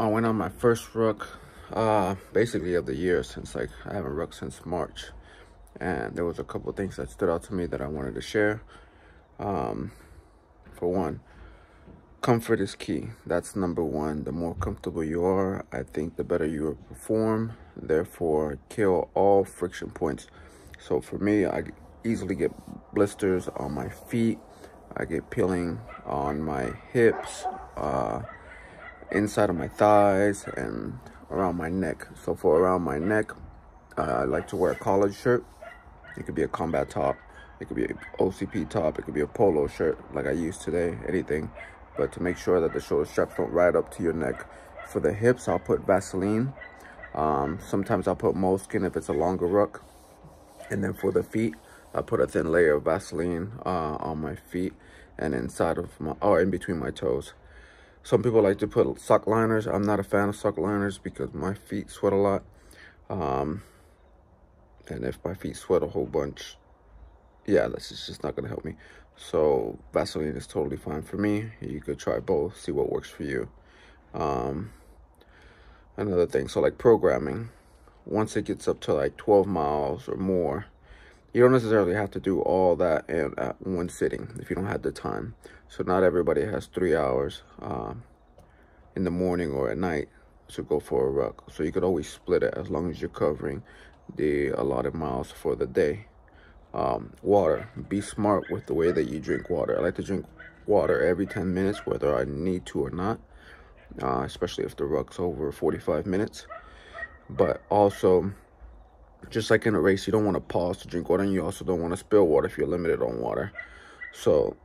I went on my first ruck basically of the year, since like I haven't rucked since March, and there was a couple things that stood out to me that I wanted to share. For one, comfort is key. That's number one. The more comfortable you are, I think the better you will perform, therefore kill all friction points. So for me, I easily get blisters on my feet, I get peeling on my hips, inside of my thighs, and around my neck. So for around my neck, I like to wear a collared shirt. It could be a combat top, it could be an OCP top, it could be a polo shirt like I use today, anything, but to make sure that the shoulder straps don't ride up to your neck. For the hips, I'll put Vaseline. Sometimes I'll put moleskin if it's a longer ruck. And then for the feet, I put a thin layer of Vaseline on my feet and inside of my, or in between my toes. Some people like to put sock liners. I'm not a fan of sock liners because my feet sweat a lot. And if my feet sweat a whole bunch, yeah, that's just not going to help me. So Vaseline is totally fine for me. You could try both, see what works for you. Another thing, so like programming. Once it gets up to like 12 miles or more, you don't necessarily have to do all that in one sitting if you don't have the time. So not everybody has 3 hours in the morning or at night to go for a ruck. So you could always split it as long as you're covering the allotted miles for the day. Water. Be smart with the way that you drink water. I like to drink water every 10 minutes, whether I need to or not, especially if the ruck's over 45 minutes. But also, just like in a race, you don't want to pause to drink water, and you also don't want to spill water if you're limited on water. So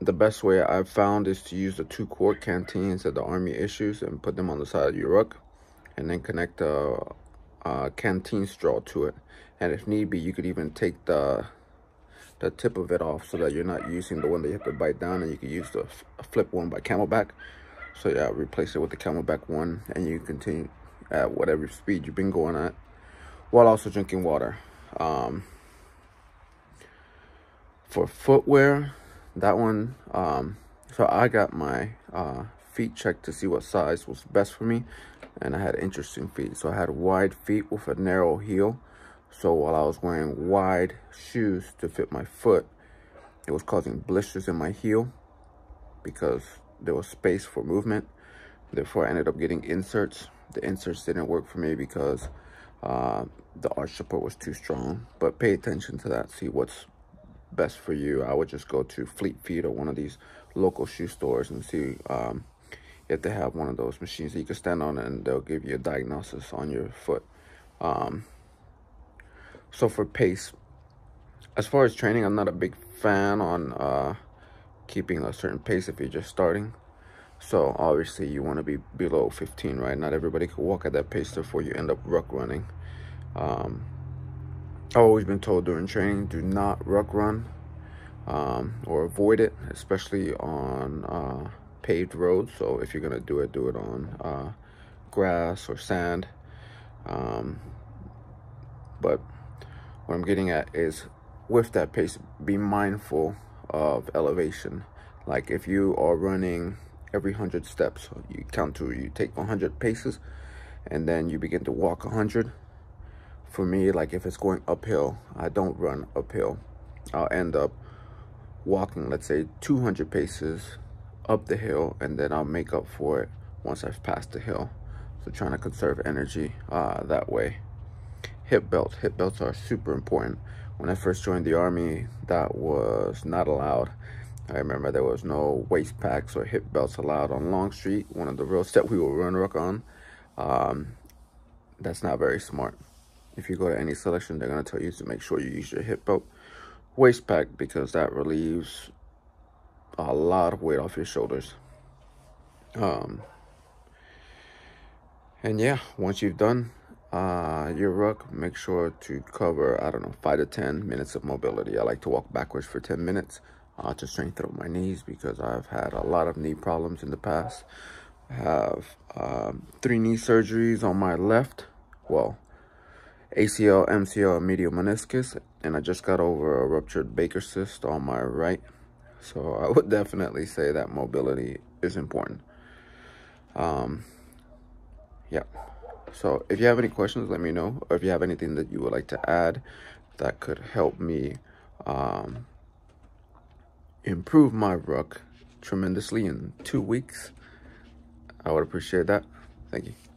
the best way I've found is to use the 2-quart canteens that the Army issues and put them on the side of your ruck, and then connect a canteen straw to it. And if need be, you could even take the tip of it off so that you're not using the one that you have to bite down, and you could use the flip one by Camelback. So yeah, replace it with the Camelback one, and you continue at whatever speed you've been going at, while also drinking water. For footwear, that one, so I got my feet checked to see what size was best for me, and I had interesting feet. So I had wide feet with a narrow heel. So while I was wearing wide shoes to fit my foot, it was causing blisters in my heel because there was space for movement. Therefore, I ended up getting inserts. The inserts didn't work for me because the arch support was too strong. But pay attention to that, see what's best for you. I would just go to Fleet Feet or one of these local shoe stores and see if they have one of those machines that you can stand on, and they'll give you a diagnosis on your foot. So for pace, as far as training, I'm not a big fan on keeping a certain pace if you're just starting. So obviously you want to be below 15, right? Not everybody could walk at that pace, therefore you end up ruck running. I've always been told during training, do not ruck run, or avoid it, especially on paved roads. So if you're going to do it on grass or sand. But what I'm getting at is, with that pace, be mindful of elevation. Like if you are running every 100 steps, you count to, you take 100 paces, and then you begin to walk 100. For me, like if it's going uphill, I don't run uphill. I'll end up walking, let's say 200 paces up the hill, and then I'll make up for it once I've passed the hill. So trying to conserve energy that way. Hip belts. Hip belts are super important. When I first joined the Army, that was not allowed. I remember there was no waist packs or hip belts allowed on Longstreet, one of the roads that we will run ruck on. That's not very smart. If you go to any selection, they're going to tell you to make sure you use your hip belt. Waist pack, because that relieves a lot of weight off your shoulders. And yeah, once you've done your ruck, make sure to cover, I don't know, 5 to 10 minutes of mobility. I like to walk backwards for 10 minutes. To strengthen up my knees, because I've had a lot of knee problems in the past. I have 3 knee surgeries on my left, well, ACL, MCL, and medial meniscus, and I just got over a ruptured Baker cyst on my right. So I would definitely say that mobility is important. yeah. So if you have any questions, let me know, or if you have anything that you would like to add that could help me improve my ruck tremendously in 2 weeks, I would appreciate that. Thank you.